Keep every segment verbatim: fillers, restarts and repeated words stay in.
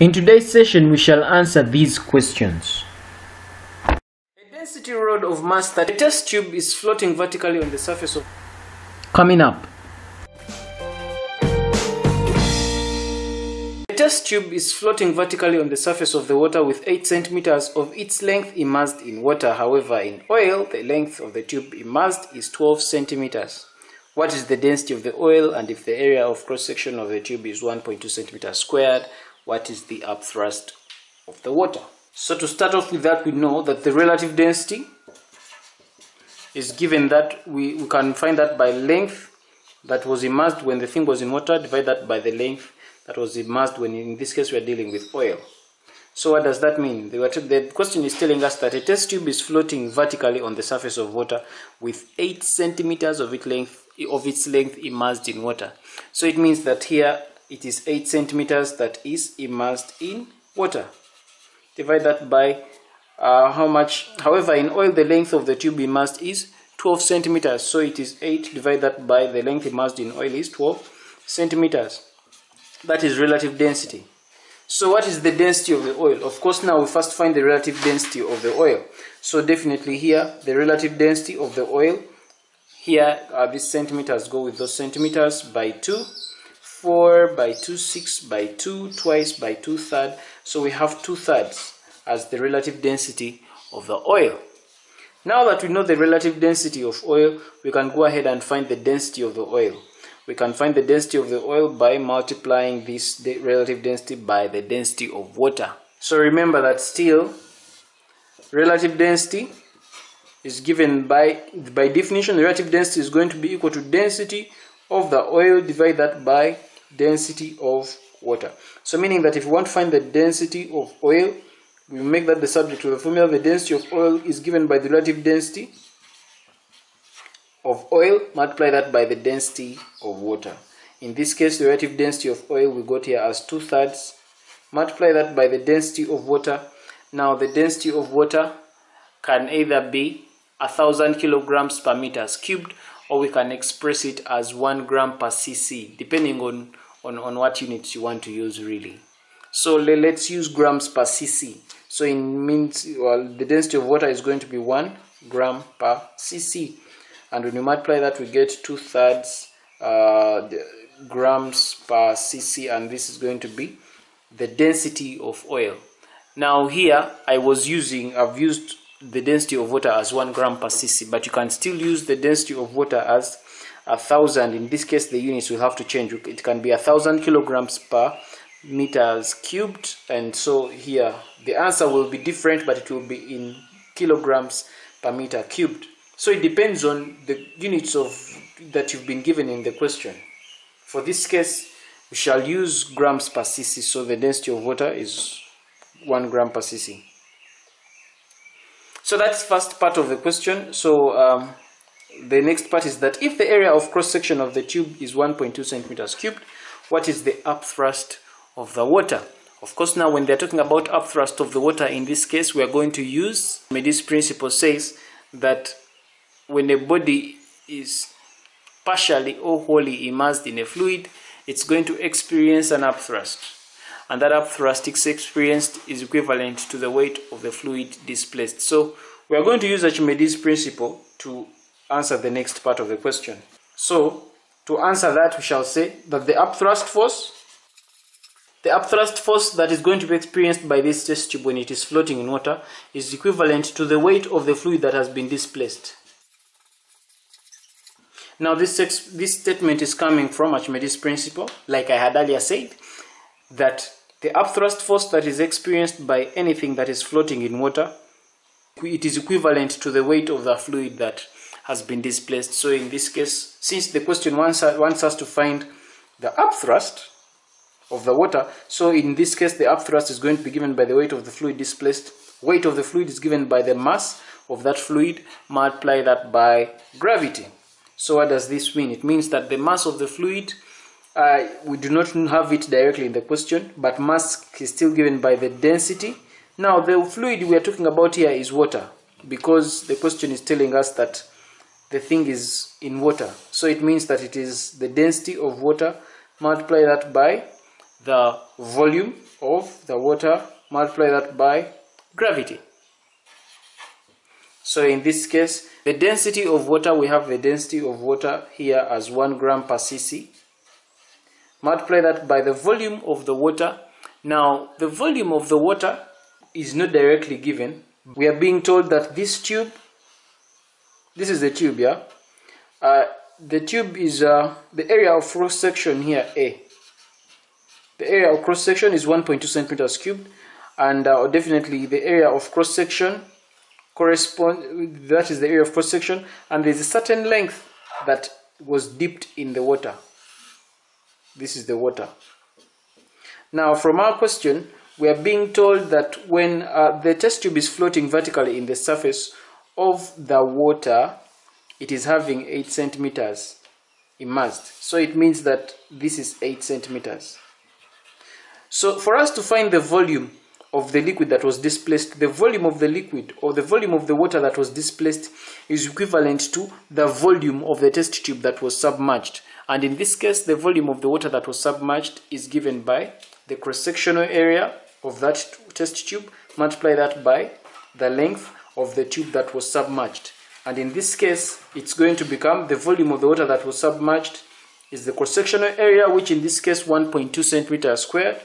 In today's session, we shall answer these questions. A density rod of mass that a test tube is floating vertically on the surface of... Coming up. A test tube is floating vertically on the surface of the water with eight centimeters of its length immersed in water. However, in oil, the length of the tube immersed is twelve centimeters. What is the density of the oil, and if the area of cross-section of the tube is one point two centimeters squared, what is the upthrust of the water? So to start off with that, we know that the relative density is given that we, we can find that by length that was immersed when the thing was in water, divide that by the length that was immersed when, in this case, we are dealing with oil. So what does that mean? The, the question is telling us that a test tube is floating vertically on the surface of water with eight centimeters of its length of its length immersed in water. So it means that here it is eight centimeters that is immersed in water. Divide that by uh, how much. However, in oil, the length of the tube immersed is twelve centimeters. So it is eight, divide that by the length immersed in oil is twelve centimeters. That is relative density. So what is the density of the oil? Of course, now we first find the relative density of the oil. So definitely here, the relative density of the oil, here uh, these centimeters go with those centimeters by two, four by two, six by two, twice by two thirds. So we have two thirds as the relative density of the oil. Now that we know the relative density of oil, we can go ahead and find the density of the oil. We can find the density of the oil by multiplying this relative density by the density of water. So remember that still relative density is given by, by definition, the relative density is going to be equal to density of the oil, divide that by density of water. So meaning that if we want to find the density of oil, we make that the subject of the formula. The density of oil is given by the relative density of oil, multiply that by the density of water. In this case, the relative density of oil we got here as two thirds, multiply that by the density of water. Now the density of water can either be a thousand kilograms per meters cubed, or we can express it as one gram per cc, depending on, on, on what units you want to use, really. So let's use grams per cc. So it means, well, the density of water is going to be one gram per cc. And when you multiply that, we get two thirds uh, grams per cc, and this is going to be the density of oil. Now here, I was using, I've used the density of water as one gram per cc, but you can still use the density of water as a thousand. In this case, the units will have to change. It can be a thousand kilograms per meters cubed, and so here the answer will be different, but it will be in kilograms per meter cubed. So it depends on the units of that you've been given in the question. For this case, we shall use grams per cc, so the density of water is one gram per cc. So that's first part of the question. So um, the next part is that if the area of cross-section of the tube is one point two centimeters cubed, what is the upthrust of the water? Of course, now when they're talking about upthrust of the water, in this case, we are going to use Archimedes' principle says that when a body is partially or wholly immersed in a fluid, it's going to experience an upthrust. And that upthrust experienced is equivalent to the weight of the fluid displaced. So we are going to use Archimedes' principle to answer the next part of the question. So to answer that, we shall say that the upthrust force, the upthrust force that is going to be experienced by this test tube when it is floating in water is equivalent to the weight of the fluid that has been displaced. Now this, this statement is coming from Archimedes' principle, like I had earlier said, that the upthrust force that is experienced by anything that is floating in water, it is equivalent to the weight of the fluid that has been displaced. So in this case, since the question wants, wants us to find the upthrust of the water, so in this case the upthrust is going to be given by the weight of the fluid displaced. Weight of the fluid is given by the mass of that fluid, multiply that by gravity. So what does this mean? It means that the mass of the fluid, Uh, we do not have it directly in the question, but mass is still given by the density. Now the fluid we are talking about here is water, because the question is telling us that the thing is in water. So it means that it is the density of water, multiply that by the volume of the water, multiply that by gravity. So in this case, the density of water, we have the density of water here as one gram per C C. Multiply that by the volume of the water. Now, the volume of the water is not directly given. We are being told that this tube, this is the tube, yeah? Uh, the tube is uh, the area of cross section here, A. The area of cross section is one point two centimeters cubed, and uh, definitely the area of cross section corresponds, that is the area of cross section, and there is a certain length that was dipped in the water. This is the water. Now, from our question, we are being told that when uh, the test tube is floating vertically in the surface of the water, it is having eight centimeters immersed. So it means that this is eight centimeters. So for us to find the volume of the liquid that was displaced, the volume of the liquid or the volume of the water that was displaced is equivalent to the volume of the test tube that was submerged. And in this case, the volume of the water that was submerged is given by the cross-sectional area of that test tube, multiply that by the length of the tube that was submerged. And in this case, it's going to become the volume of the water that was submerged is the cross-sectional area, which in this case one point two centimeters squared.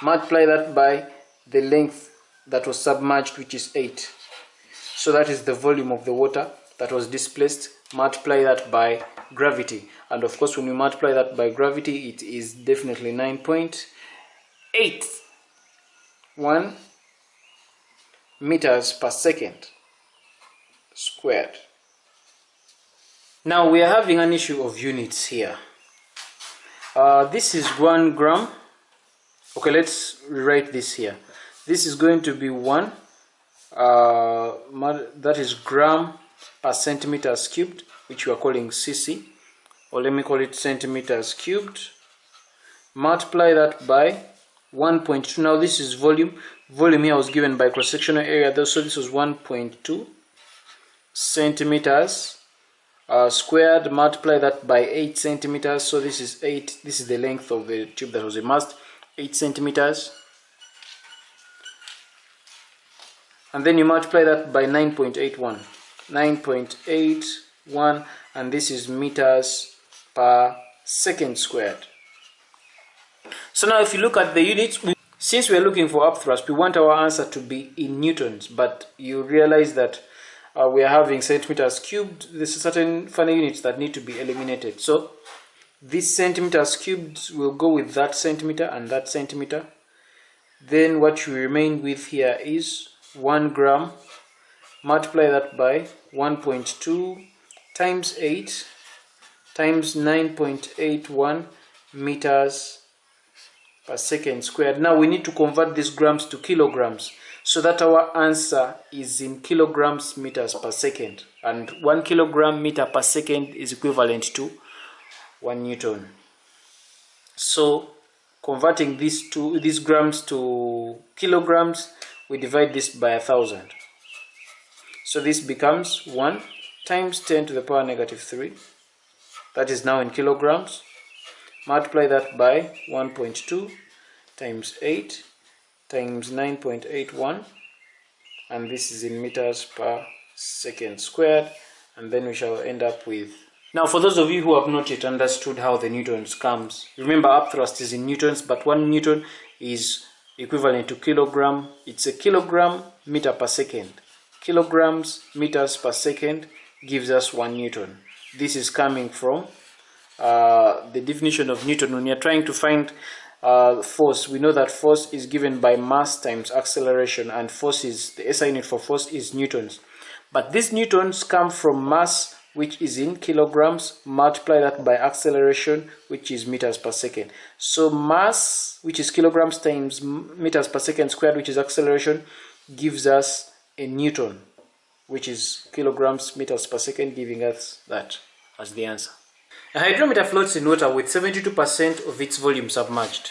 Multiply that by the length that was submerged, which is eight. So that is the volume of the water that was displaced. Multiply that by gravity. And of course, when we multiply that by gravity, it is definitely nine point eight one meters per second squared. Now we are having an issue of units here. Uh, this is one gram. Okay, let's rewrite this here. This is going to be one, uh, that is gram per centimeters cubed, which we are calling C C, or let me call it centimeters cubed. Multiply that by one point two. Now this is volume. Volume here was given by cross-sectional area, so this was one point two centimeters uh, squared. Multiply that by eight centimeters, so this is eight. This is the length of the tube that was immersed. eight centimeters, and then you multiply that by nine point eight one, and this is meters per second squared. So now if you look at the units, we, since we are looking for upthrust, we want our answer to be in newtons, but you realize that uh, we are having centimeters cubed. There's certain funny units that need to be eliminated, so these centimeters cubed will go with that centimeter and that centimeter. Then what you remain with here is one gram. Multiply that by one point two times eight times nine point eight one meters per second squared. Now we need to convert these grams to kilograms so that our answer is in kilograms meters per second. And one kilogram meter per second is equivalent to one newton. So converting these two these grams to kilograms, we divide this by a thousand. So this becomes one times ten to the power negative three, that is now in kilograms. Multiply that by one point two times eight times nine point eight one, and this is in meters per second squared, and then we shall end up with. Now, for those of you who have not yet understood how the newtons comes, remember upthrust is in newtons, but one newton is equivalent to kilogram. It's a kilogram meter per second. Kilograms meters per second gives us one newton. This is coming from uh, the definition of Newton. When you're trying to find uh, force, we know that force is given by mass times acceleration, and force is, the S I unit for force is newtons. But these newtons come from mass, which is in kilograms, multiply that by acceleration, which is meters per second. So mass, which is kilograms times meters per second squared, which is acceleration, gives us a newton, which is kilograms meters per second, giving us that as the answer. A hydrometer floats in water with seventy-two percent of its volume submerged.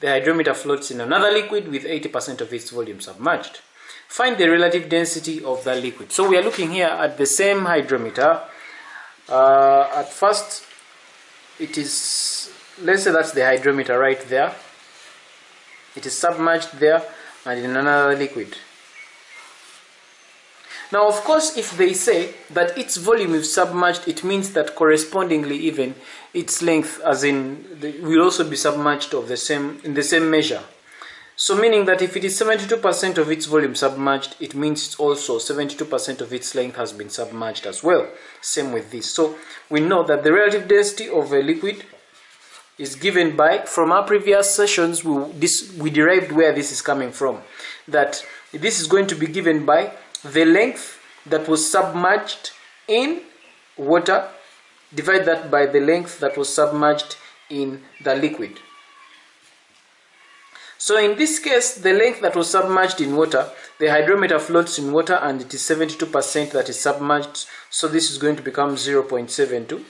The hydrometer floats in another liquid with eighty percent of its volume submerged. Find the relative density of the liquid. So we are looking here at the same hydrometer. Uh, at first, it is let's say that's the hydrometer right there. It is submerged there and in another liquid. Now, of course, if they say that its volume is submerged, it means that correspondingly even its length, as in, the, will also be submerged of the same in the same measure. So, meaning that if it is seventy-two percent of its volume submerged, it means it's also seventy-two percent of its length has been submerged as well. Same with this. So, we know that the relative density of a liquid is given by, from our previous sessions, we, this, we derived where this is coming from. That this is going to be given by the length that was submerged in water, divide that by the length that was submerged in the liquid. So in this case, the length that was submerged in water, the hydrometer floats in water and it is seventy-two percent that is submerged, so this is going to become zero point seven two.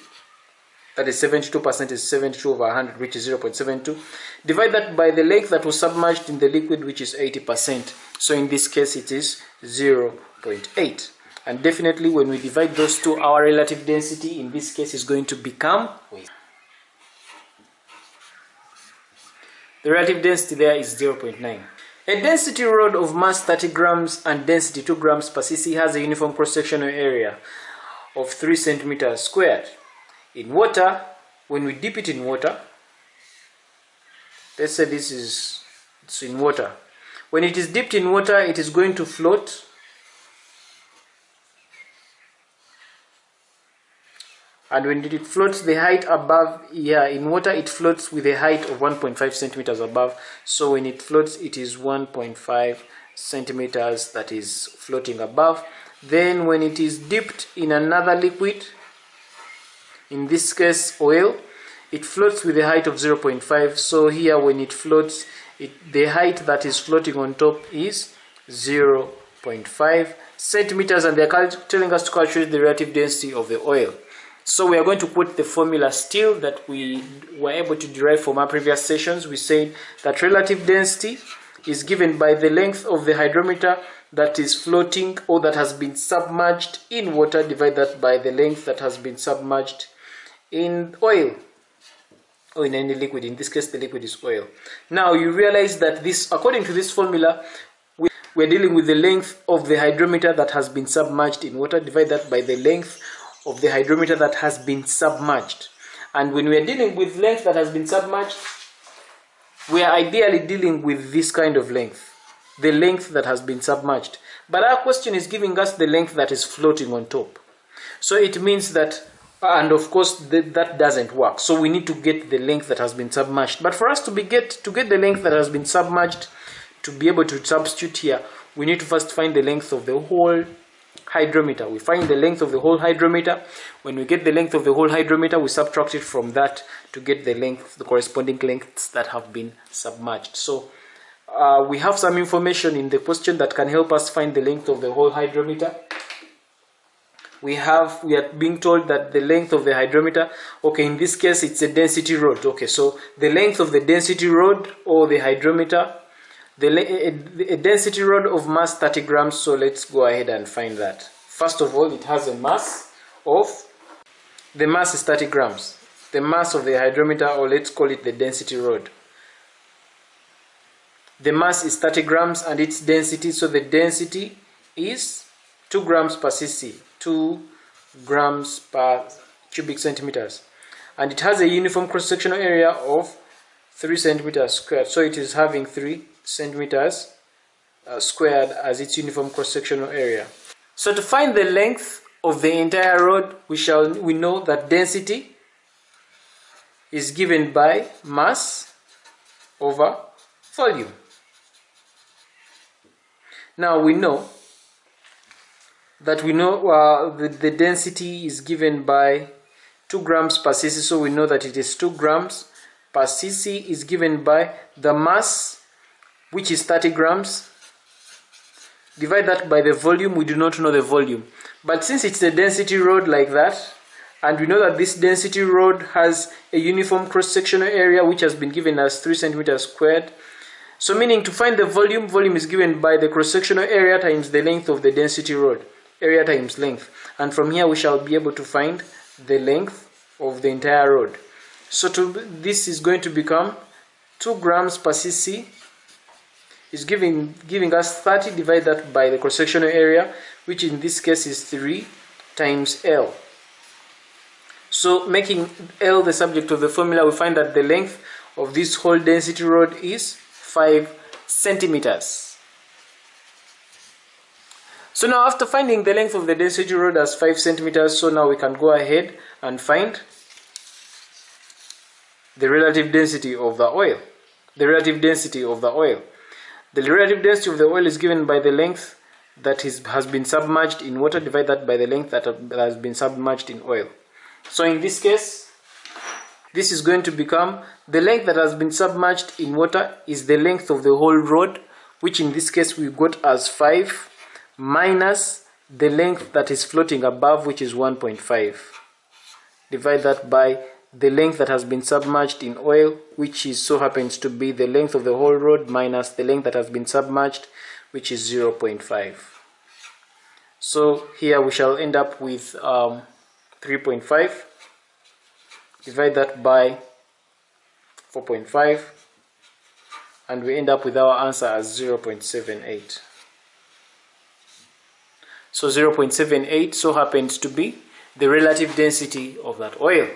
That is seventy-two percent is seventy-two over one hundred, which is zero point seven two. Divide that by the length that was submerged in the liquid, which is eighty percent. So in this case, it is zero point eight. And definitely when we divide those two, our relative density in this case is going to become, the relative density there is zero point nine. A density rod of mass thirty grams and density two grams per cc has a uniform cross-sectional area of three centimeters squared. In water, when we dip it in water, let's say this is it's in water. When it is dipped in water, it is going to float and when it floats the height above, yeah, in water it floats with a height of one point five centimeters above. So when it floats, it is one point five centimeters that is floating above. Then when it is dipped in another liquid, in this case oil, it floats with a height of zero point five. So here when it floats, it, the height that is floating on top is zero point five centimeters, and they are telling us to calculate the relative density of the oil. So we are going to quote the formula still that we were able to derive from our previous sessions. We said that relative density is given by the length of the hydrometer that is floating or that has been submerged in water, divided that by the length that has been submerged in oil or in any liquid. In this case, the liquid is oil. Now you realize that this, according to this formula, we, we're dealing with the length of the hydrometer that has been submerged in water, divided that by the length of the hydrometer that has been submerged. And when we're dealing with length that has been submerged, we are ideally dealing with this kind of length, the length that has been submerged. But our question is giving us the length that is floating on top. So it means that, and of course th that doesn't work. So we need to get the length that has been submerged. But for us to be get to get the length that has been submerged, to be able to substitute here, we need to first find the length of the whole hydrometer. We find the length of the whole hydrometer. When we get the length of the whole hydrometer, we subtract it from that to get the length, the corresponding lengths that have been submerged. So uh, we have some information in the question that can help us find the length of the whole hydrometer. We have, we are being told that the length of the hydrometer, okay, in this case it's a density rod. Okay, so the length of the density rod or the hydrometer, The a, a density rod of mass thirty grams, so let's go ahead and find that. First of all, it has a mass of, the mass is thirty grams. The mass of the hydrometer, or let's call it the density rod. The mass is thirty grams and its density, so the density is two grams per cc, two grams per cubic centimeters. And it has a uniform cross-sectional area of three centimeters squared, so it is having three centimeters uh, squared as its uniform cross-sectional area. So to find the length of the entire rod, we shall we know that density is given by mass over volume. Now we know that we know uh, the, the density is given by two grams per cc, so we know that it is two grams per cc is given by the mass, which is thirty grams. Divide that by the volume. We do not know the volume, but since it's a density rod like that, and we know that this density rod has a uniform cross-sectional area which has been given as three centimeters squared, so meaning to find the volume, volume is given by the cross-sectional area times the length of the density rod, area times length, and from here we shall be able to find the length of the entire rod. So to, this is going to become two grams per c c. It's giving, giving us thirty, divide that by the cross-sectional area, which in this case is three times L. So making L the subject of the formula, we find that the length of this whole density road is five centimeters. So now, after finding the length of the density road as five centimeters, so now we can go ahead and find the relative density of the oil. The relative density of the oil. The relative density of the oil is given by the length that is, has been submerged in water, divided that by the length that has been submerged in oil. So in this case, this is going to become the length that has been submerged in water is the length of the whole road, which in this case we got as five minus the length that is floating above, which is one point five. Divide that by the length that has been submerged in oil, which is so happens to be the length of the whole road minus the length that has been submerged, which is zero point five. So here we shall end up with um, three point five. Divide that by four point five, and we end up with our answer as zero point seven eight. So zero point seven eight so happens to be the relative density of that oil.